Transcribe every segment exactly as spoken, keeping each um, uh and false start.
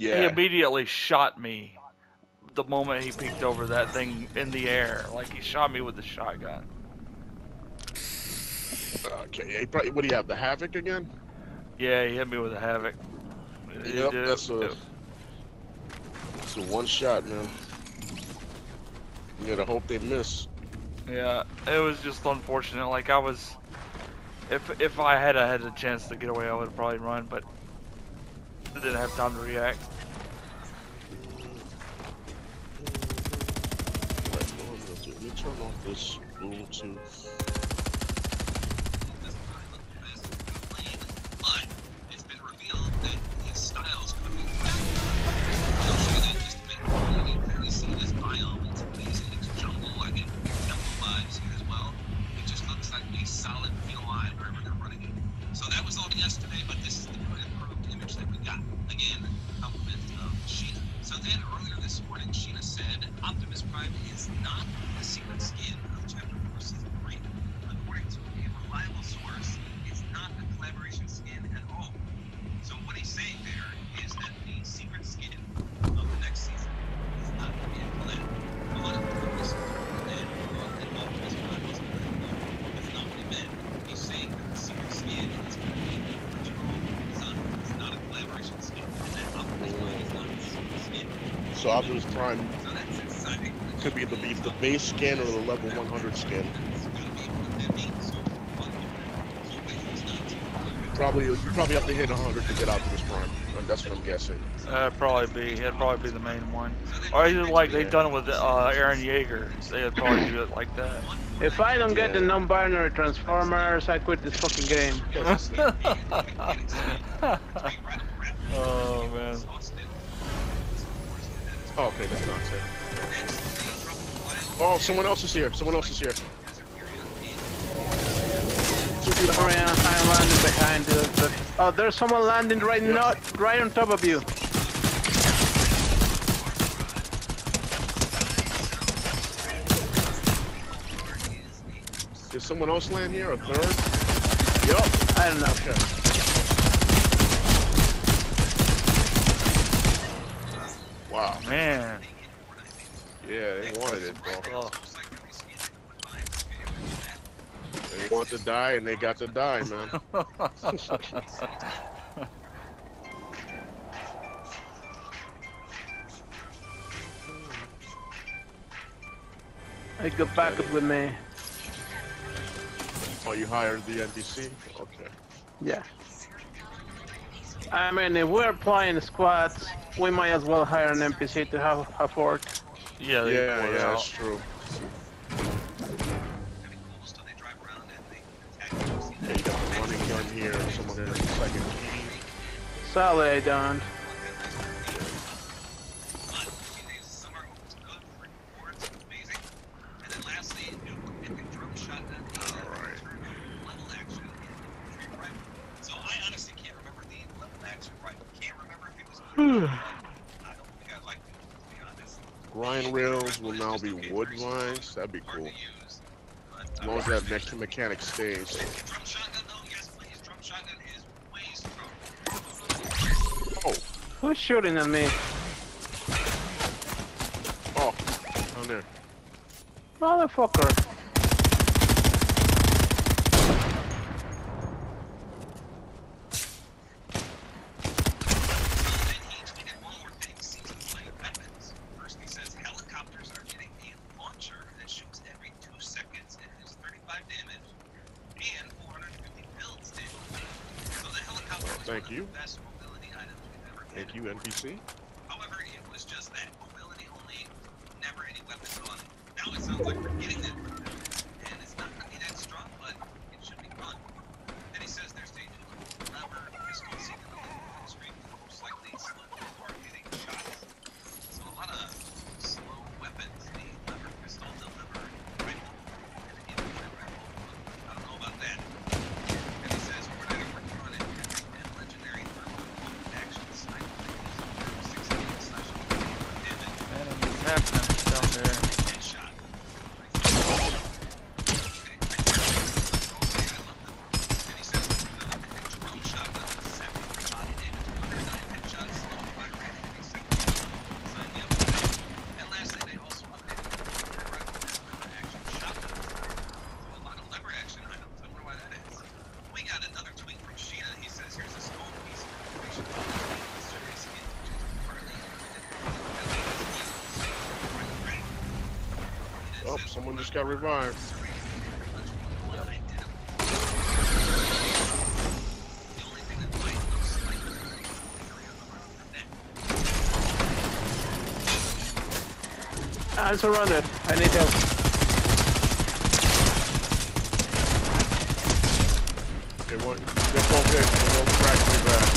Yeah. He immediately shot me the moment he peeked over that thing in the air. Like, he shot me with the shotgun. Okay, he probably, what do you have, the Havoc again? Yeah, he hit me with a Havoc. Yep, that's a, that's a one shot, man. You gotta hope they miss. Yeah, it was just unfortunate. Like, I was... If, if I had I had a chance to get away, I would probably run, but I didn't have time to react. Alright, let me turn off this Bluetooth. So Optimus Prime could be the, the base skin or the level one hundred skin. Probably, you probably have to hit one hundred to get Optimus Prime. That's what I'm guessing. Uh, probably be, it'd probably be the main one. Or either like they've done it with uh, Aaron Yeager. They'd probably do it like that. If I don't get yeah. the non-binary Transformers, I quit this fucking game. Oh man. Oh, okay, that's not safe. Oh, someone else is here. Someone else is here. Sorry, I'm landing behind you. But... Oh, there's someone landing right yeah. now, right on top of you. Did someone else land here? A third? Yup. I don't know. Okay. Wow. Man. Yeah, they wanted it, bro. Oh. They want to die, and they got to die, man. I go back up with me. Oh, you hired the N P C? Okay. Yeah. I mean, if we're playing squads, we might as well hire an N P C to have a fort. Yeah, yeah, yeah, that's true. Yeah, you got a running gun here, someone got a second. Solid, I don't. Grind rails will now be wood lines. That'd be cool. As long as that next mechanic stays. Oh. Who's shooting at me? Oh, down there. Motherfucker. Thank you. Thank you, N P C. However, it was just that mobility only, never any weapons on it. Now it sounds like we're getting that from them. And it's not going to be that strong, but it should be fun. Then he says there's danger. However, this one seems to be on the street, most likely slender or hitting shots. So a lot of slow weapons, the lever pistol, the lever rifle, and the infantry rifle. I don't know about that. Someone just got revived. I'm surrounded. I need help. Okay, one. That's all good. Don't crack me back.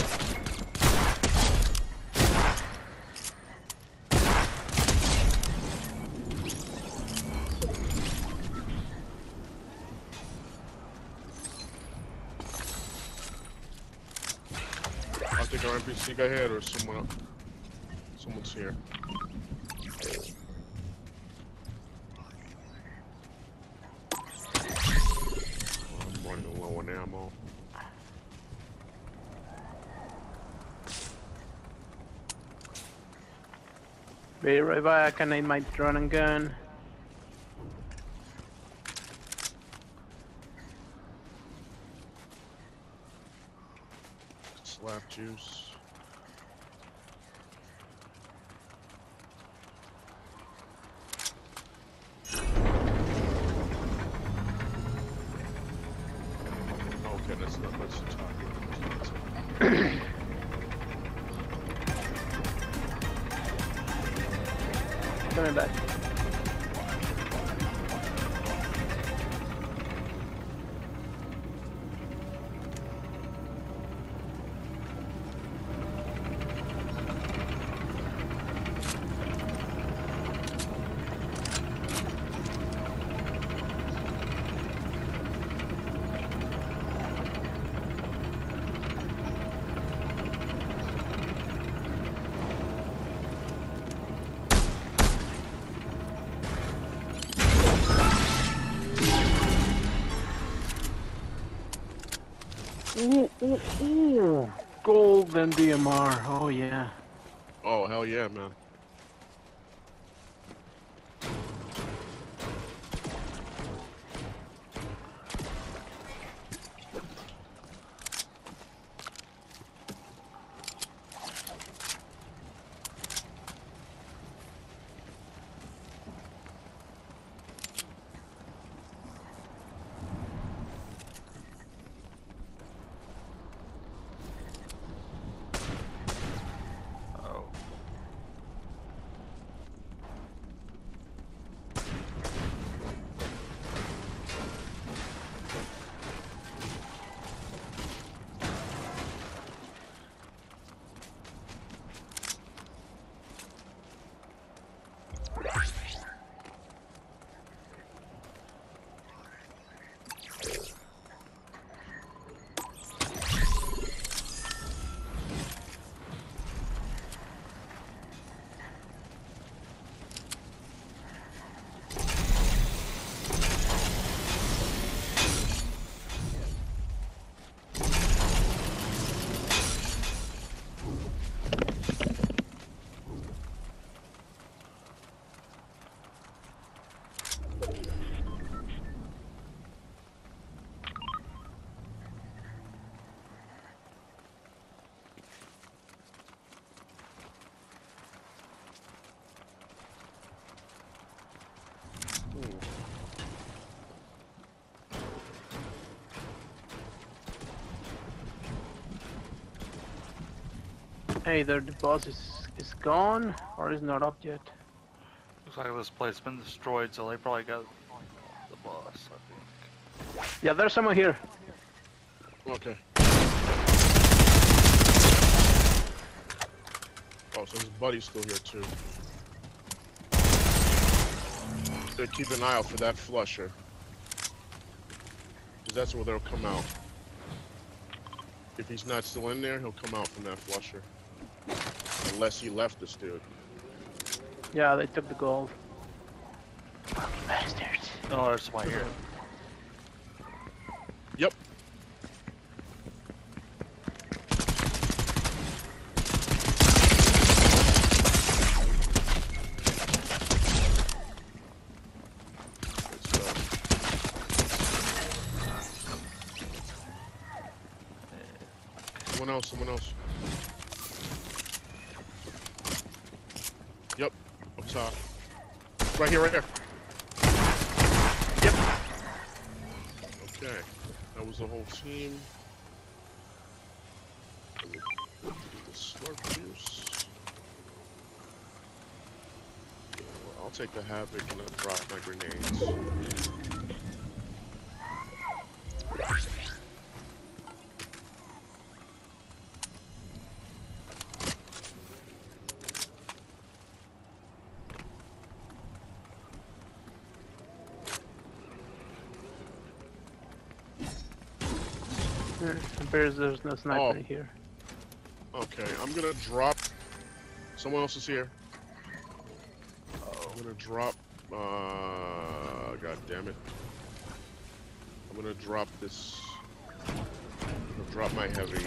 I think our N P C got hit, or someone. Someone's here. Be right back, I need my drone and gun. Slap juice. Okay, that's not much to talk about. Coming back. Ooh, ooh, ooh. Golden D M R, oh yeah. Oh, hell yeah, man. Either the boss is, is gone or is not up yet. Looks like this place has been destroyed, so they probably got the boss, I think. Yeah, there's someone here. Okay. Oh, so his buddy's still here too. They keep an eye out for that flusher. Because that's where they'll come out. If he's not still in there, he'll come out from that flusher. Unless he left this dude. Yeah, they took the gold. Fucking bastards. Oh, there's one here. Yep. Someone else, someone else. Yep, up top. Right here, right here. Okay, that was the whole team. Do the slug juice. Yeah, well, I'll take the Havoc and I'll drop my grenades. Compares, there's no sniper oh. here. Okay, I'm gonna drop. Someone else is here. Uh-oh. I'm gonna drop. Uh, God damn it! I'm gonna drop this. I'm gonna drop my heavy.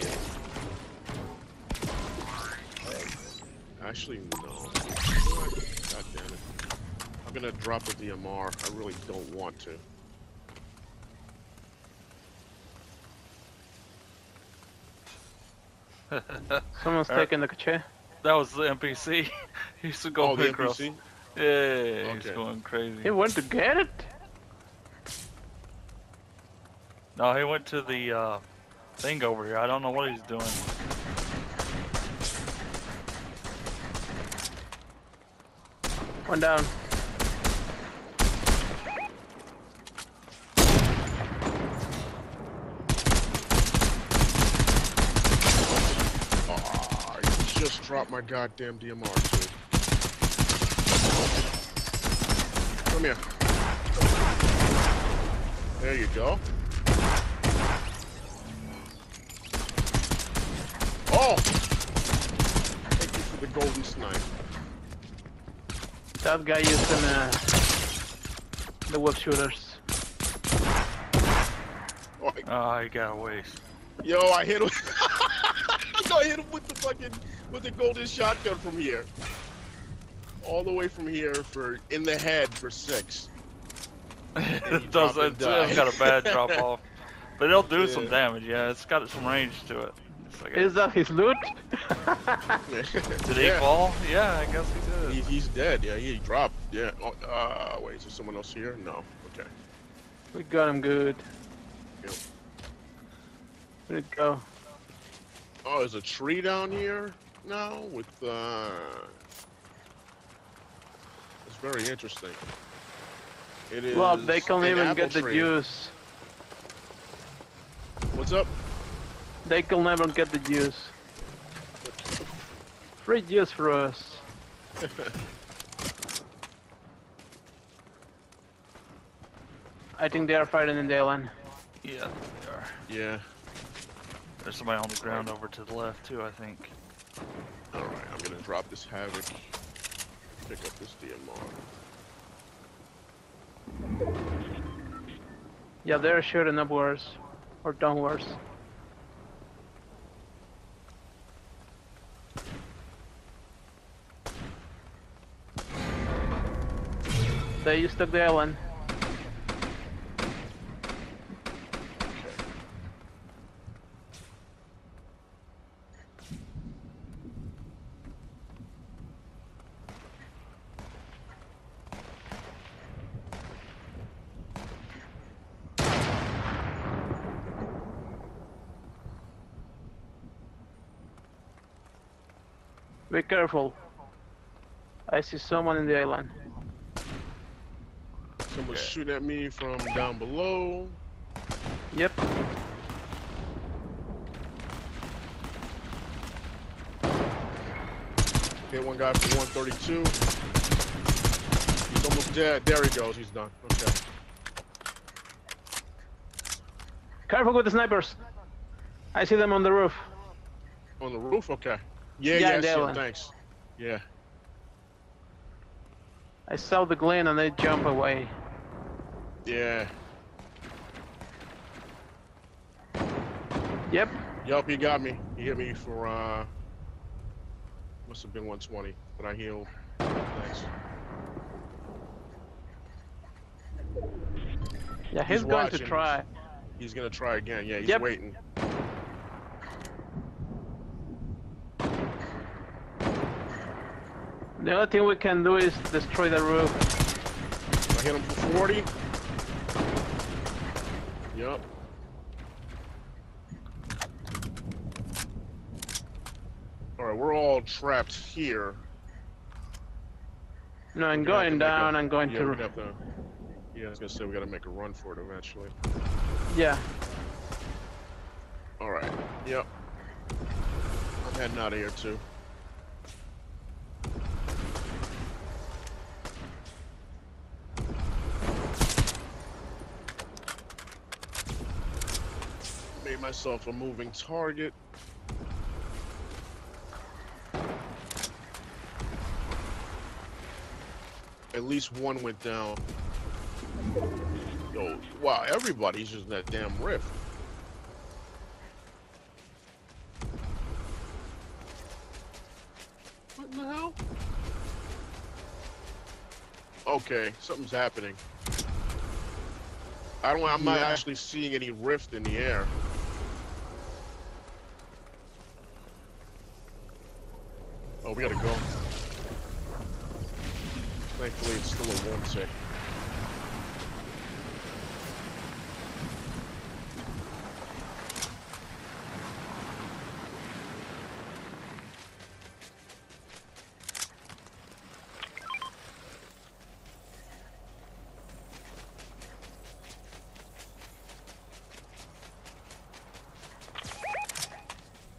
Actually, no. God damn it! I'm gonna drop the D M R. I really don't want to. Someone's Aaron. Taking the chair. That was the N P C. He used to go oh, the N P C? Yeah, okay. He's going crazy. He went to get it? No, he went to the uh, thing over here. I don't know what he's doing. One down. Drop my goddamn D M R, dude. Come here. There you go. Oh! Thank you for the golden snipe. That guy used them, uh, the web shooters. Oh, I, oh, I got waste. Yo, I hit him. I hit him with the fucking. With the golden shotgun from here. All the way from here for in the head for six. It does, it's got a bad drop off. But it'll do yeah. some damage, yeah. It's got some range to it. Like a... Is that his loot? Did yeah. he fall? Yeah, I guess he did. He, he's dead, yeah, he dropped. Yeah. Oh, uh, wait, is there someone else here? No. Okay. We got him good. Yep. Where'd it go? Oh, there's a tree down here? No, with uh, it's very interesting. It is. Well, they can't even get the juice. What's up? They can never get the juice. Free juice for us. I think they are fighting in the island. Yeah, they are. Yeah. There's somebody on the ground over to the left too, I think. All right, I'm gonna drop this Havoc. Pick up this D M R. Yeah, they're shooting upwards or downwards. They used to the island. Be careful. I see someone in the island. Someone's okay. shooting at me from down below. Yep. Okay, one guy for one thirty-two. He's almost dead. There he goes. He's done. Okay. Careful with the snipers. I see them on the roof. On the roof? Okay. Yeah, yeah, yeah, sure, thanks. Yeah. I saw the glen and they jump away. Yeah. Yep. Yup, he got me. He hit me for, uh... must have been one twenty, but I healed. Thanks. Yeah, he's, he's going watching. to try. He's gonna try again. Yeah, he's yep. waiting. The only thing we can do is destroy the roof. I hit him for forty. Yup. Alright, we're all trapped here. No, I'm going down, a, I'm going yeah, to... We have to... Yeah, I was gonna say we gotta make a run for it eventually. Yeah. Alright, yep. I'm heading out of here too. Made myself a moving target. At least one went down. Yo, wow, everybody's just in that damn rift. What in the hell? Okay, something's happening. I don't I'm not yeah. actually seeing any rift in the air. Oh, we gotta go. Thankfully it's still a one tick.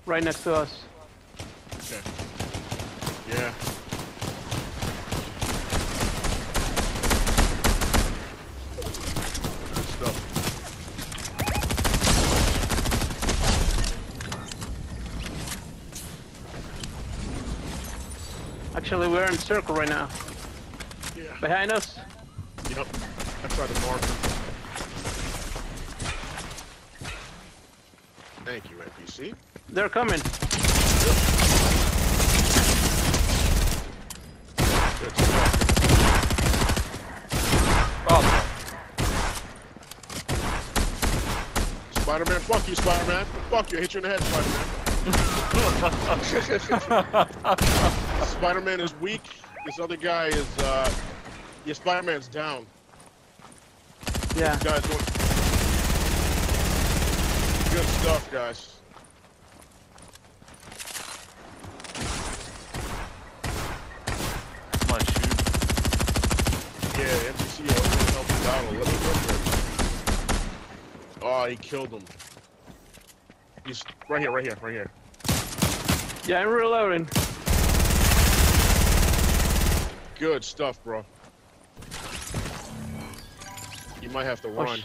Right next to us. Okay. Yeah. Good stuff. Actually, we're in circle right now. Yeah. Behind us. Yep. I tried to mark. Thank you, N P C. They're coming. Oh. Spider-Man, fuck you, Spider-Man. Fuck you, I hit you in the head, Spider-Man. Spider-Man is weak. This other guy is, uh... yeah, Spider-Man's down. Yeah. This guy's doing... Good stuff, guys. Oh, he killed him. He's right here, right here, right here. Yeah, I'm reloading. Good stuff, bro. You might have to run.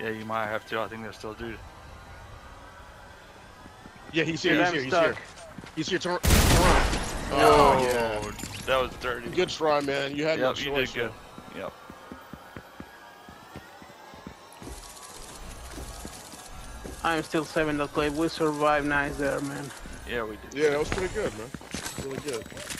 Yeah, you might have to. I think they're still dude. Yeah, he's here, yeah, he's, here he's here, he's here. He's here, turn around. Oh, oh yeah. That was dirty. Good try, man. You had yep, no choice. You did good. Yep. I'm still saving the clip. We survived nice there, man. Yeah, we did. Yeah, that was pretty good, man. Really good.